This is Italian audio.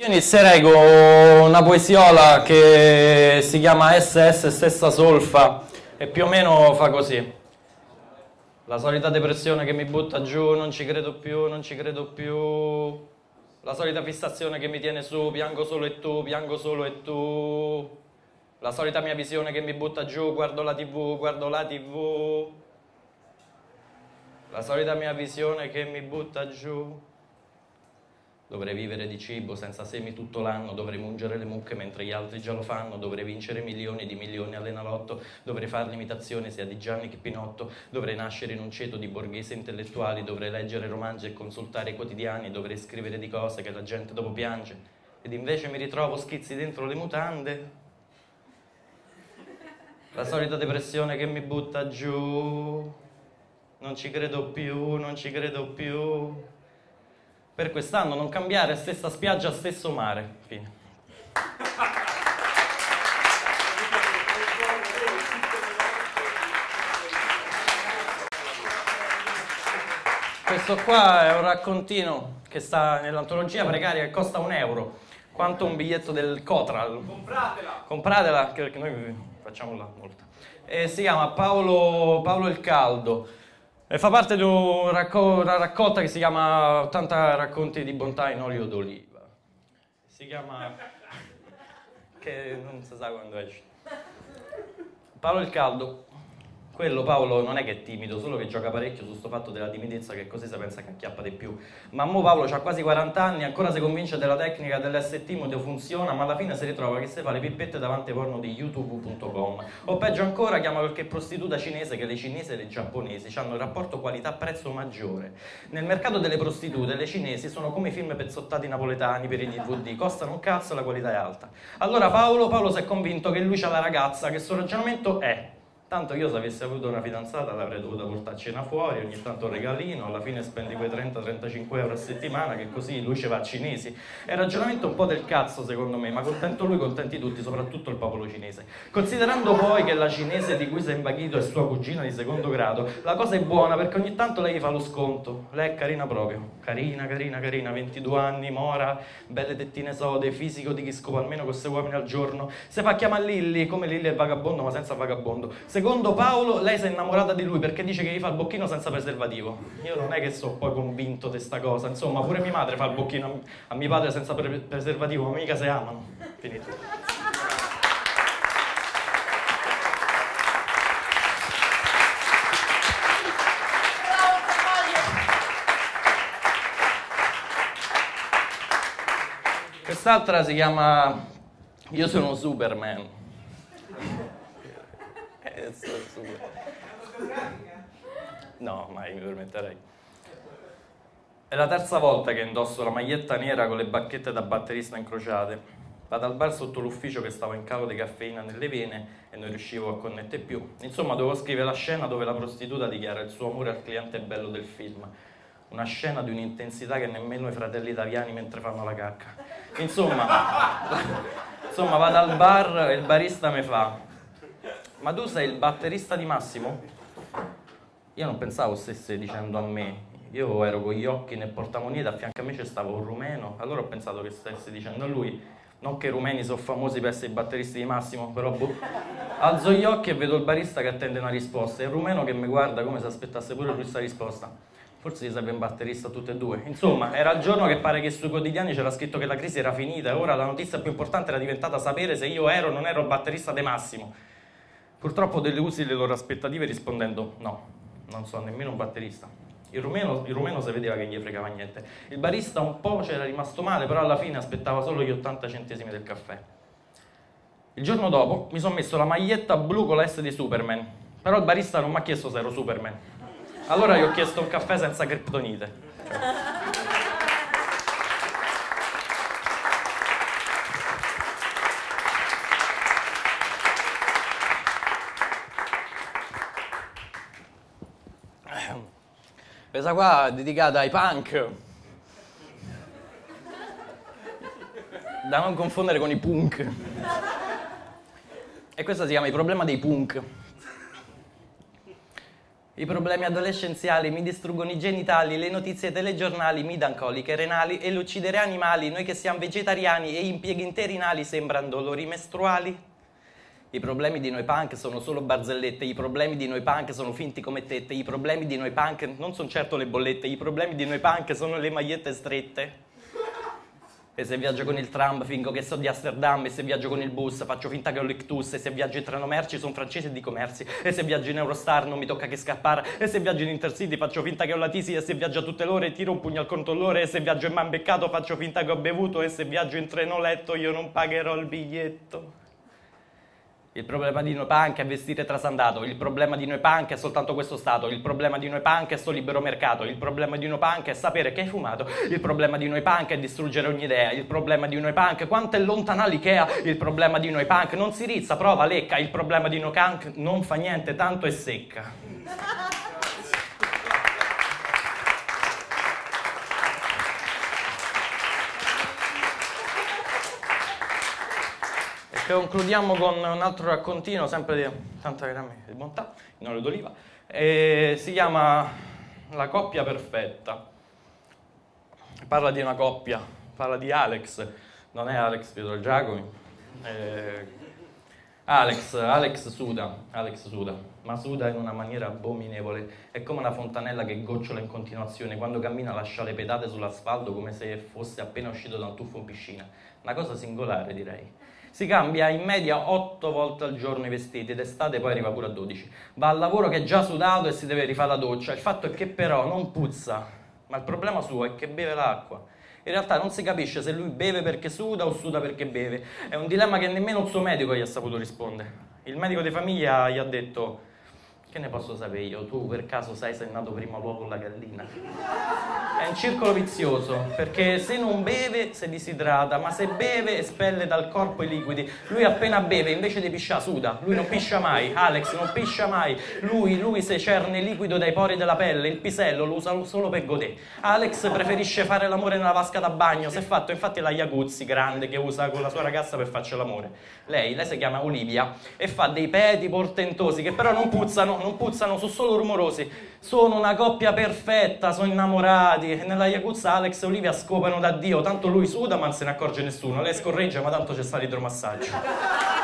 Io inizierei con una poesiola che si chiama SS stessa solfa e più o meno fa così. La solita depressione che mi butta giù, non ci credo più, non ci credo più. La solita fissazione che mi tiene su, piango solo e tu, piango solo e tu. La solita mia visione che mi butta giù, guardo la TV, guardo la TV. La solita mia visione che mi butta giù. Dovrei vivere di cibo senza semi tutto l'anno, dovrei mungere le mucche mentre gli altri già lo fanno, dovrei vincere milioni di milioni all'enalotto, dovrei fare l'imitazione sia di Gianni che Pinotto, dovrei nascere in un ceto di borghese intellettuali, dovrei leggere romanzi e consultare i quotidiani, dovrei scrivere di cose che la gente dopo piange, ed invece mi ritrovo schizzi dentro le mutande. La solita depressione che mi butta giù, non ci credo più, non ci credo più. Per quest'anno non cambiare, stessa spiaggia, stesso mare. Fine. Questo qua è un raccontino che sta nell'antologia precaria e costa €1. Quanto un biglietto del Cotral. Compratela! Compratela, perché noi facciamo là molta. E si chiama Paolo il Caldo. E fa parte di una raccolta che si chiama 80 racconti di bontà in olio d'oliva. Si chiama... che non si sa quando esce. Paolo il Caldo. Quello Paolo non è che è timido, solo che gioca parecchio su sto fatto della timidezza che così si pensa che acchiappa di più. Ma mo Paolo ha quasi 40 anni, ancora si convince della tecnica dell'ST, modo funziona, ma alla fine si ritrova che si fa le pippette davanti ai porno di youtube.com. O peggio ancora chiama qualche prostituta cinese, che le cinesi e le giapponesi hanno il rapporto qualità-prezzo maggiore. Nel mercato delle prostitute le cinesi sono come i film pezzottati napoletani per i DVD, costano un cazzo e la qualità è alta. Allora Paolo si è convinto che lui c'ha la ragazza, che il suo ragionamento è... Tanto io se avessi avuto una fidanzata l'avrei dovuta portare a cena fuori, ogni tanto un regalino, alla fine spendi quei 30-35 € a settimana che così lui ci va a cinesi. È un ragionamento un po' del cazzo secondo me, ma contento lui, contenti tutti, soprattutto il popolo cinese. Considerando poi che la cinese di cui si è invaghito è sua cugina di secondo grado, la cosa è buona perché ogni tanto lei gli fa lo sconto. Lei è carina proprio, carina, 22 anni, mora, belle tettine sode, fisico di chi scopa almeno con 6 uomini al giorno. Se fa chiamare Lilli, come Lilli è vagabondo ma senza vagabondo. Secondo Paolo, lei si è innamorata di lui perché dice che gli fa il bocchino senza preservativo. Io non è che sono poi convinto di sta cosa, insomma, pure mia madre fa il bocchino a mio padre senza preservativo, ma mica si amano. Finito. Quest'altra si chiama Io sono Superman. No, mai mi permetterei. È la terza volta che indosso la maglietta nera con le bacchette da batterista incrociate. Vado al bar sotto l'ufficio che stavo in calo di caffeina nelle vene e non riuscivo a connettere più. Insomma, dovevo scrivere la scena dove la prostituta dichiara il suo amore al cliente bello del film. Una scena di un'intensità che nemmeno i fratelli italiani mentre fanno la cacca. Insomma, vado al bar e il barista mi fa... Ma tu sei il batterista di Massimo? Io non pensavo stesse dicendo a me, io ero con gli occhi nel portamoneta, a fianco a me c'è stava un rumeno, allora ho pensato che stesse dicendo a lui, non che i rumeni sono famosi per essere i batteristi di Massimo, però boh. Alzo gli occhi e vedo il barista che attende una risposta, e il rumeno che mi guarda come se aspettasse pure lui questa risposta. Forse gli serve un batterista a tutte e due. Insomma, era il giorno che pare che sui quotidiani c'era scritto che la crisi era finita, e ora la notizia più importante era diventata sapere se io ero o non ero il batterista di Massimo. Purtroppo delusi le loro aspettative rispondendo no, non sono nemmeno un batterista. Il rumeno si vedeva che gli fregava niente. Il barista un po' c'era rimasto male, però alla fine aspettava solo gli 80 centesimi del caffè. Il giorno dopo mi sono messo la maglietta blu con la S di Superman, però il barista non mi ha chiesto se ero Superman. Allora gli ho chiesto un caffè senza criptonite. Questa qua è dedicata ai punk, da non confondere con i punk. E questa si chiama Il problema dei punk. i problemi adolescenziali, mi distruggono i genitali, le notizie telegiornali mi dan coliche renali e l'uccidere animali, noi che siamo vegetariani e impieghi interinali sembrano dolori mestruali. I problemi di noi punk sono solo barzellette, i problemi di noi punk sono finti come tette, i problemi di noi punk non sono certo le bollette, i problemi di noi punk sono le magliette strette. E se viaggio con il tram fingo che so di Amsterdam, e se viaggio con il bus faccio finta che ho l'ictus, e se viaggio in treno merci sono francese di commerci, e se viaggio in Eurostar non mi tocca che scappare, e se viaggio in Intercity faccio finta che ho la tisi, e se viaggio a tutte le ore tiro un pugno al controllore, e se viaggio in Manbeccato faccio finta che ho bevuto, e se viaggio in treno letto io non pagherò il biglietto. Il problema di noi punk è vestire trasandato, il problema di noi punk è soltanto questo stato, il problema di noi punk è sto libero mercato, il problema di noi punk è sapere che hai fumato, il problema di noi punk è distruggere ogni idea, il problema di noi punk quanto è lontana l'Ikea, il problema di noi punk non si rizza, prova, lecca, il problema di noi punk non fa niente, tanto è secca. Concludiamo con un altro raccontino, sempre di tanta grammi di bontà, in olio d'oliva, e si chiama La coppia perfetta. Parla di una coppia, parla di Alex, non è Alex Pietro Giacomi, Alex suda, ma suda in una maniera abominevole, è come una fontanella che gocciola in continuazione, quando cammina lascia le pedate sull'asfalto come se fosse appena uscito da un tuffo in piscina, una cosa singolare direi. Si cambia in media 8 volte al giorno i vestiti, d'estate poi arriva pure a 12. Va al lavoro che è già sudato e si deve rifare la doccia. Il fatto è che però non puzza, ma il problema suo è che beve l'acqua. In realtà non si capisce se lui beve perché suda o suda perché beve. È un dilemma che nemmeno il suo medico gli ha saputo rispondere. Il medico di famiglia gli ha detto: che ne posso sapere io? Tu per caso sai se è nato prima l'uovo o la gallina? È un circolo vizioso, perché se non beve si disidrata, ma se beve espelle dal corpo i liquidi. Lui appena beve invece di pisciare suda, lui non piscia mai, Alex non piscia mai, lui se cerne liquido dai pori della pelle, il pisello lo usa solo per godè. Alex preferisce fare l'amore nella vasca da bagno, si è fatto infatti la jacuzzi grande che usa con la sua ragazza per farci l'amore. Lei si chiama Olivia e fa dei peti portentosi che però non puzzano, sono solo rumorosi. Sono una coppia perfetta, sono innamorati. E nella jacuzza Alex e Olivia scopano da Dio, tanto lui suda ma non se ne accorge nessuno, lei scorreggia ma tanto c'è sta l'idromassaggio.